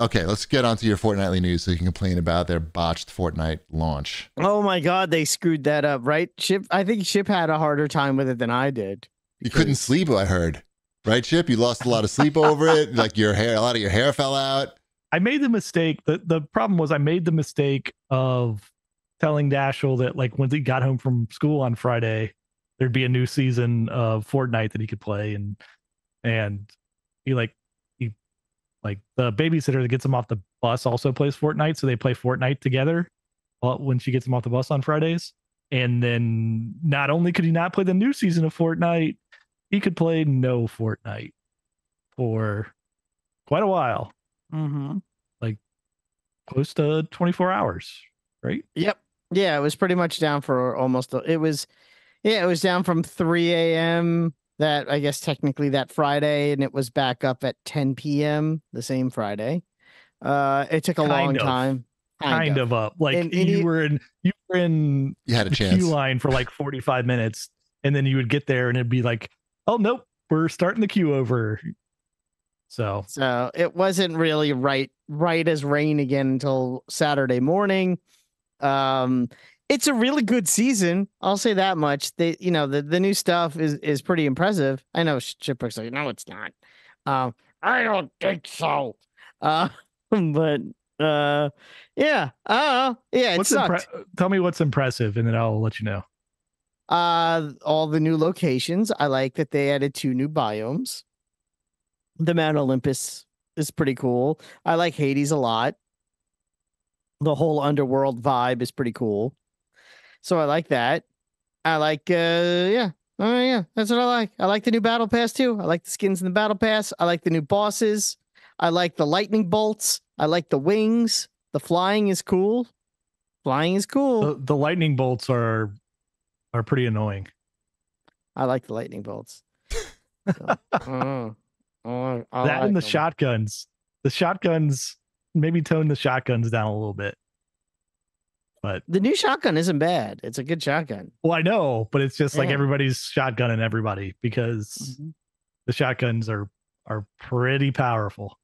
Okay, let's get on to your Fortnitely news so you can complain about their botched Fortnite launch. Oh my God, they screwed that up, right? Chip, I think Chip had a harder time with it than I did. You couldn't sleep, I heard. Right, Chip? You lost a lot of sleep over it. Like your hair, a lot of your hair fell out. I made the mistake. The problem was I made the mistake of telling Dashiell that like when he got home from school on Friday, there'd be a new season of Fortnite that he could play, and he the babysitter that gets him off the bus also plays Fortnite, so they play Fortnite together when she gets him off the bus on Fridays. And then not only could he not play the new season of Fortnite, he could play no Fortnite for quite a while. Mm-hmm. Like close to 24 hours, right? Yep. Yeah, it was pretty much down for almost, it was down from 3 a.m. that, I guess, technically that Friday, and it was back up at 10 p.m. the same Friday. It took a long time. Kind of up. Like you were in you had a chance. Queue line for like 45 minutes. And then you would get there and it'd be like, oh, nope, we're starting the queue over. So it wasn't really right as rain again until Saturday morning. It's a really good season. I'll say that much. They, you know, the new stuff is pretty impressive. I know Chipbook's like, no, it's not. I don't think so. But yeah. Oh, yeah. It sucked. Tell me what's impressive and then I'll let you know. All the new locations. I like that they added 2 new biomes. The Mount Olympus is pretty cool. I like Hades a lot. The whole underworld vibe is pretty cool. So I like that. I like, yeah. Oh, yeah. That's what I like. I like the new battle pass too. I like the skins in the battle pass. I like the new bosses. I like the lightning bolts. I like the wings. The flying is cool. The lightning bolts are pretty annoying. I like the lightning bolts. So, I like the shotguns. The shotguns, maybe tone the shotguns down a little bit. But the new shotgun isn't bad. It's a good shotgun. Well, I know, but it's just like everybody's shotgunning everybody because the shotguns are pretty powerful.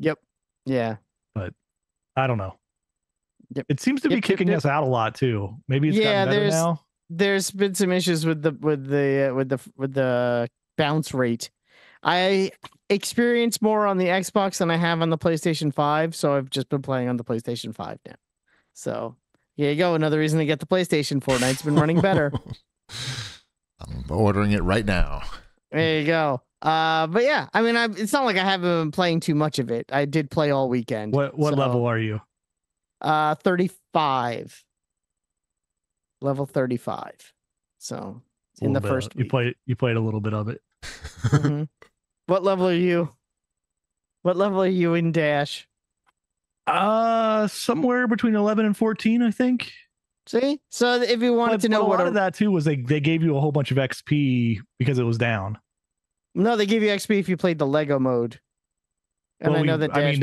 Yep. Yeah. But I don't know. Yep. It seems to be kicking us out a lot too. Maybe it's gotten better now. There's been some issues with the bounce rate. I experience more on the Xbox than I have on the PlayStation 5, so I've just been playing on the PlayStation 5 now. So here you go, another reason to get the PlayStation. Fortnite's been running better. I'm ordering it right now. There you go. But yeah, I mean, it's not like I haven't been playing too much of it. I did play all weekend. What level are you? 35. Level 35, so in the first week. You played a little bit of it. Mm-hmm. What level are you in, Dash? Somewhere between 11 and 14, I think. See, so if you wanted to know what of that too was, they gave you a whole bunch of XP because it was down. No, they gave you XP if you played the Lego mode. And well, I know that. Dash, I mean,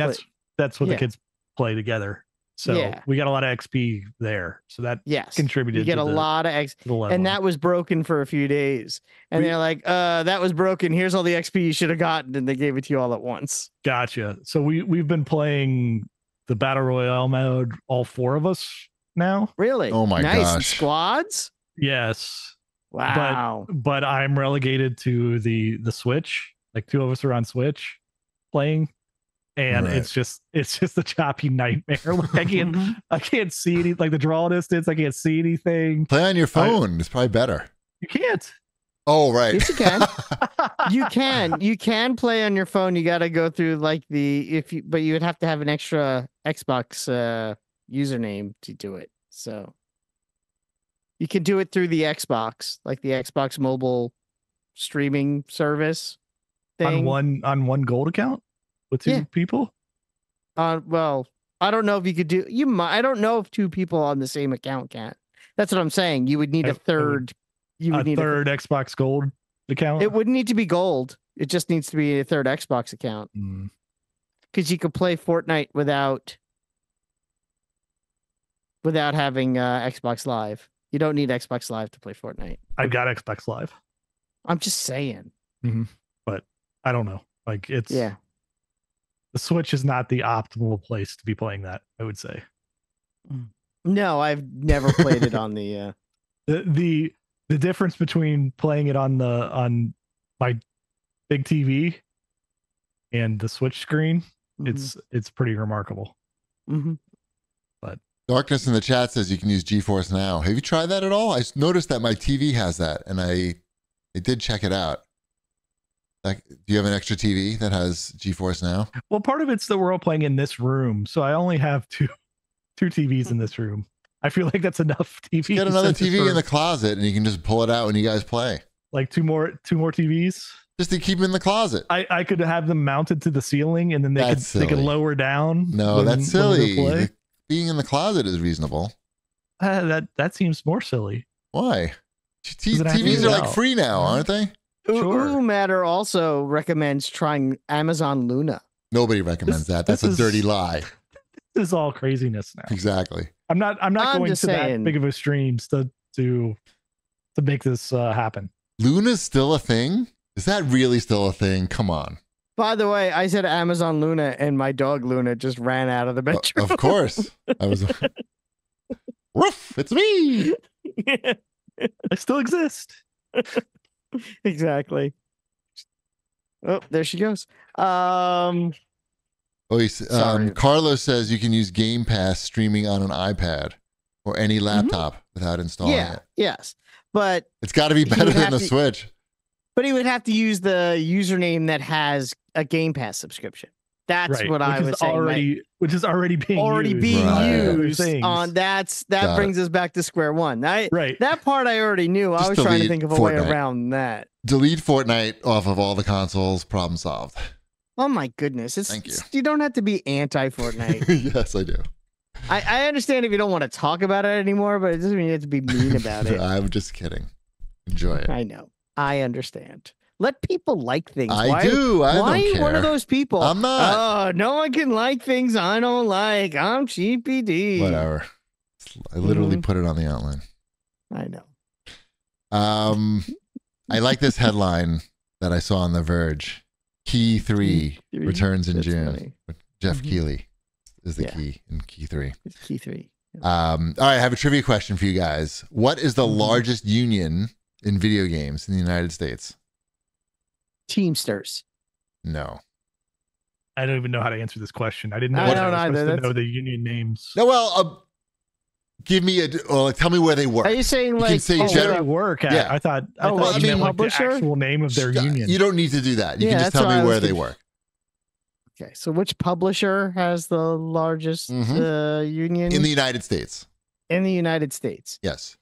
that's what the kids play together. So we got a lot of XP there. So that contributed. You get a lot of XP. And that was broken for a few days. And they're like, that was broken. Here's all the XP you should have gotten. And they gave it to you all at once. Gotcha. So we've been playing the Battle Royale mode, all 4 of us now. Really? Oh my gosh. Nice. Squads? Yes. Wow. But I'm relegated to the Switch. Like 2 of us are on Switch playing. And right. it's just a choppy nightmare. Like I can't see any, like the draw distance. I can't see anything. Play on your phone. It's probably better. You can't. Oh, right. Yes, you can. You can play on your phone. You got to go through like but you would have to have an extra Xbox username to do it. So you can do it through the Xbox, like the Xbox mobile streaming service thing. On one gold account. With 2 people? Well, I don't know if you could do... You might. I don't know if 2 people on the same account can. That's what I'm saying. You would need a third... You would need a third Xbox Gold account? It wouldn't need to be Gold. It just needs to be a third Xbox account. Because you could play Fortnite without having Xbox Live. You don't need Xbox Live to play Fortnite. I've got Xbox Live. I'm just saying. But I don't know. Like, it's... Yeah. the Switch is not the optimal place to be playing that, I would say. No, I've never played it on the difference between playing it on my big TV and the Switch screen, it's pretty remarkable. But Darkness in the chat says you can use GeForce Now. Have you tried that at all? I noticed that my TV has that, and I did check it out. Like, do you have an extra TV that has GeForce Now? Well, part of it's that we're all playing in this room, so I only have two TVs in this room. I feel like that's enough TVs. You got another TV in the closet, and you can just pull it out when you guys play. Like two more TVs, just to keep them in the closet. I could have them mounted to the ceiling, and then they could lower down. No, that's silly. Being in the closet is reasonable. That seems more silly. Why? TVs are like free now, aren't they? Sure. Matter also recommends trying Amazon Luna. Nobody recommends that. That's a dirty lie. This is all craziness now. Exactly. I'm not going to that big of a streams to make this happen. Luna's still a thing? Is that really still a thing? Come on. By the way, I said Amazon Luna, and my dog Luna just ran out of the bedroom. Of course, I was. Ruff, it's me. I still exist. Exactly. Oh, there she goes. Carlos says you can use Game Pass streaming on an iPad or any laptop without installing it. Yes, but it's got to be better than the Switch. But he would have to use the username that has a Game Pass subscription. That's what I was saying. Which is already being used. That brings us back to square one. That part I already knew. I was trying to think of a way around that. Delete Fortnite off of all the consoles. Problem solved. Oh my goodness! Thank you. You don't have to be anti-Fortnite. Yes, I do. I understand if you don't want to talk about it anymore, but it doesn't mean you have to be mean about it. I'm just kidding. Enjoy it. I know. I understand. Let people like things. Why don't care. One of those people? I'm not. Oh, no one can like things I don't like. I'm cheap PD. Whatever. I literally put it on the outline. I know. I like this headline that I saw on The Verge. Key 3 returns in June. Funny. Jeff Keighley is the key in Key 3. It's Key 3. Yeah. All right, I have a trivia question for you guys. What is the largest union in video games in the United States? Teamsters. No. I don't even know how to answer this question. I didn't know I was supposed to know the union names. No, well, give me tell me where they work. Are you saying like you say where they work at? Yeah. I mean, like the actual name of their union. You don't need to do that. You can just tell me where they work. Okay, so which publisher has the largest union? In the United States. In the United States. Yes.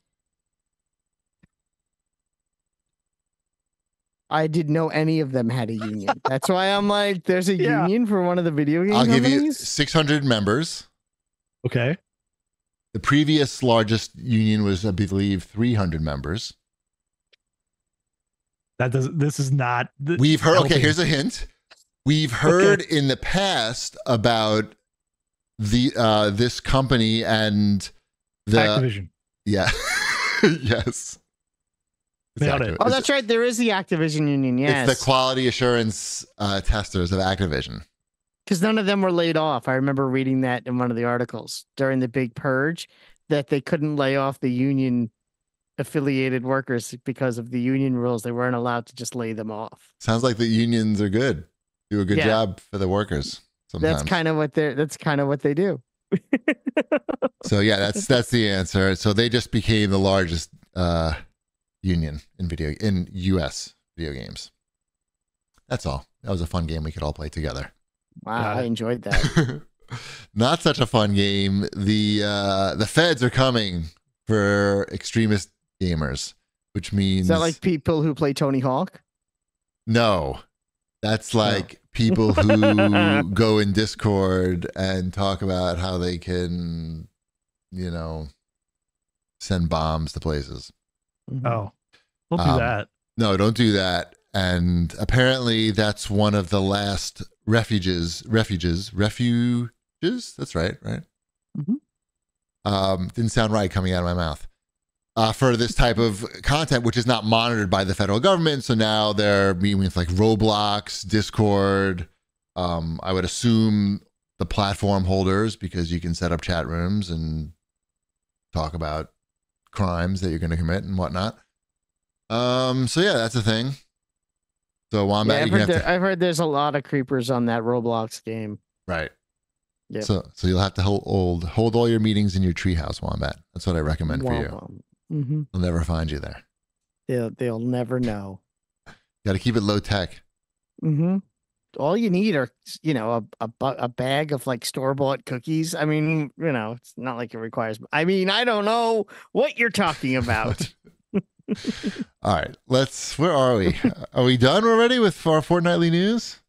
I didn't know any of them had a union. That's why I'm like, there's a union for one of the video game companies? I'll give you 600 members. Okay. The previous largest union was, I believe, 300 members. This is not. We've heard. Okay, here's a hint. We've heard in the past about the this company and the Activision. Yeah. Yes. Exactly. Oh, that's right. There is the Activision union. Yes, it's the quality assurance testers of Activision. Because none of them were laid off. I remember reading that in one of the articles during the big purge that they couldn't lay off the union affiliated workers because of the union rules. They weren't allowed to just lay them off. Sounds like the unions are good. Do a good job for the workers. Sometimes. That's kind of what they do. So yeah, that's the answer. So they just became the largest union in U.S. video games. That's all. That was a fun game we could all play together. Wow, I enjoyed that. Not such a fun game. The feds are coming for extremist gamers, which means... Is that like people who play Tony Hawk? No. That's like people who go in Discord and talk about how they can, you know, send bombs to places. Oh, don't do that. No, don't do that. And apparently that's one of the last... refuges. That's right. Right. Didn't sound right coming out of my mouth for this type of content, which is not monitored by the federal government. So now they're meeting with like Roblox, Discord, I would assume the platform holders, because you can set up chat rooms and talk about crimes that you're going to commit and whatnot. So yeah, that's a thing. So Wombat, yeah, I've heard there's a lot of creepers on that Roblox game. Right. Yep. So you'll have to hold all your meetings in your treehouse, Wombat. That's what I recommend for you. Mm-hmm. They'll never find you there. They'll never know. Got to keep it low tech. Mm-hmm. All you need are, you know, a bag of like store-bought cookies. I mean, you know, it's not like it requires, I mean, I don't know what you're talking about. All right, where are we? Are we done already with our fortnightly news?